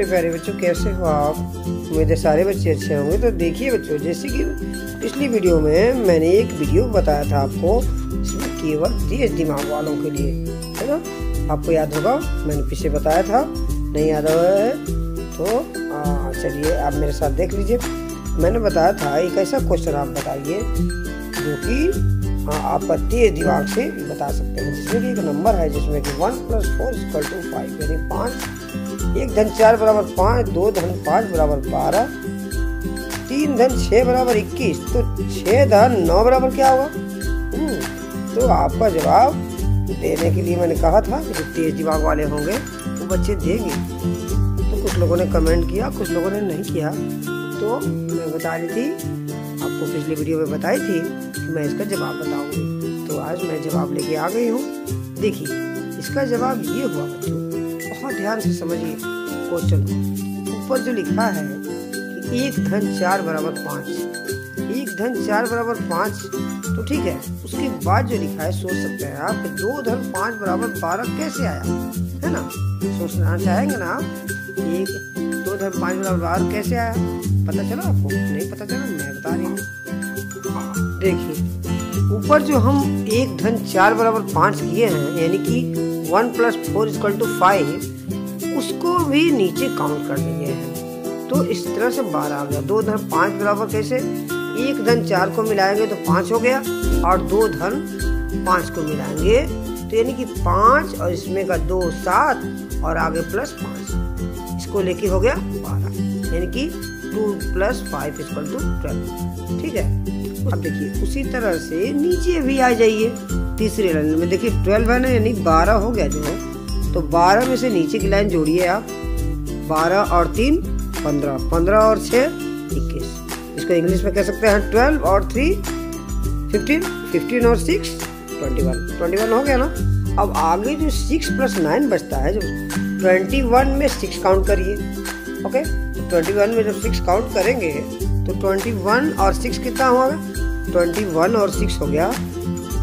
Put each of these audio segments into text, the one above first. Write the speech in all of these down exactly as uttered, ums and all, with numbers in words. मेरे प्यारे बच्चों, कैसे हो आप? मेरे सारे बच्चे अच्छे होंगे। तो देखिए बच्चों, जैसे कि पिछली वीडियो में मैंने एक वीडियो बताया था आपको, इसमें केवल तेज दिमाग वालों के लिए है ना, आपको याद होगा, मैंने पीछे बताया था। नहीं याद हो रहा है तो चलिए आप मेरे साथ देख लीजिए। मैंने बताया था एक ऐसा क्वेश्चन आप बताइए जो कि आप तेज दिमाग से बता सकते हैं, जिसमें कि एक नंबर है जिसमें कि one plus four equal to five, यानी पाँच। एक धन चार बराबर पाँच, दो धन पाँच बराबर बारह, तीन धन छः बराबर इक्कीस, तो छः धन नौ बराबर क्या होगा? तो आपका जवाब देने के लिए मैंने कहा था कि तेज दिमाग वाले होंगे तो बच्चे देंगे। तो कुछ लोगों ने कमेंट किया, कुछ लोगों ने नहीं किया। तो मैं बता रही थी आपको, पिछली वीडियो में बताई थी कि मैं इसका जवाब बताऊंगी, तो आज मैं जवाब लेके आ गई हूँ। देखिए इसका जवाब ये हुआ बच्चों, बहुत ध्यान से समझिए क्वेश्चन। ऊपर जो लिखा है कि एक धन चार बराबर पाँच, एक धन चार बराबर पाँच, तो ठीक है। उसके बाद जो लिखा है सोच सकते हैं आप, दो धन पाँच बराबर बारह कैसे आया है ना, सोचना चाहेंगे ना आप। एक दो धन पाँच बराबर बारह कैसे आया, पता चला आपको? नहीं पता चला, मैं बता रही हूँ। देखिए ऊपर जो हम एक धन चार बराबर पाँच किए हैं, यानी कि one plus four equal to five, उसको भी नीचे काउंट कर दिए हैं, तो इस तरह से बारह आ गया। दो धन पाँच बराबर कैसे, एक धन चार को मिलाएंगे तो पाँच हो गया, और दो धन पाँच को मिलाएंगे तो यानी कि पाँच, और इसमें का दो सात, और आगे प्लस पाँच, इसको लेके हो गया बारह, यानी कि two plus five equal to twelve. ठीक है। अब देखिए उसी तरह से नीचे भी आ जाइए, तीसरे लाइन में देखिए ट्वेल्व है ना, यानी बारह हो गया जो है, तो बारह में से नीचे की लाइन जोड़िए आप। बारह और तीन पंद्रह, पंद्रह और छः इक्कीस, इसको इंग्लिश में कह सकते हैं ट्वेल्व, और थ्री फिफ्टीन, फिफ्टीन और six twenty one, twenty one हो गया ना। अब आगे जो सिक्स प्लस नाइन बचता है, जो ट्वेंटी वन में सिक्स काउंट करिए। ओके, तो ट्वेंटी वन में जब सिक्स काउंट करेंगे तो ट्वेंटी वन और सिक्स कितना होगा? ट्वेंटी वन और सिक्स हो गया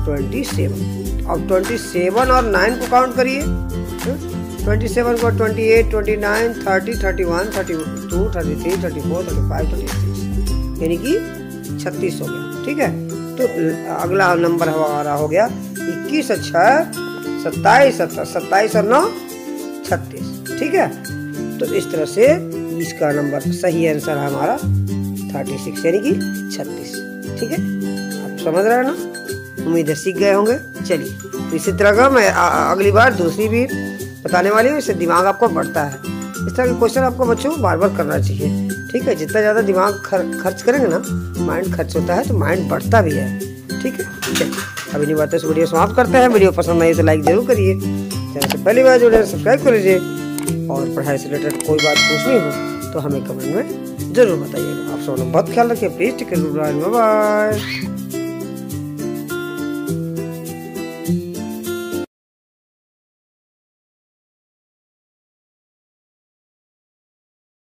ट्वेंटी सेवन। अब ट्वेंटी सेवन और नाइन को काउंट करिए, ट्वेंटी सेवन को twenty eight, twenty nine, thirty, thirty one, thirty two, thirty three, thirty four, thirty five, thirty six, यानी कि छत्तीस हो गया। ठीक है। तो अगला नंबर हमारा हो गया इक्कीस, अच्छा सत्ताईस, सत्ताईस और नौ छत्तीस। ठीक है। तो इस तरह से इसका नंबर सही आंसर है हमारा थर्टी सिक्स, यानी कि छत्तीस। ठीक है, आप समझ रहे हैं ना, उम्मीद है सीख गए होंगे। चलिए इसी तरह का मैं अगली बार दूसरी भी बताने वाली हूँ, इससे दिमाग आपको बढ़ता है। इस तरह के क्वेश्चन आपको बच्चों बार बार करना चाहिए। ठीक है, जितना ज़्यादा दिमाग खर, खर्च करेंगे ना, माइंड खर्च होता है तो माइंड बढ़ता भी है। ठीक है। अभी नहीं बातें वीडियो समाप्त करते हैं। वीडियो पसंद आई तो लाइक जरूर करिए, चैनल से पहली बार जुड़े सब्सक्राइब कर लीजिए, और पढ़ाई से रिलेटेड कोई बात पूछनी हो तो हमें कमेंट में जरूर बताइएगा। आप सब लोग बहुत ख्याल रखिए, please. Take care, bye bye.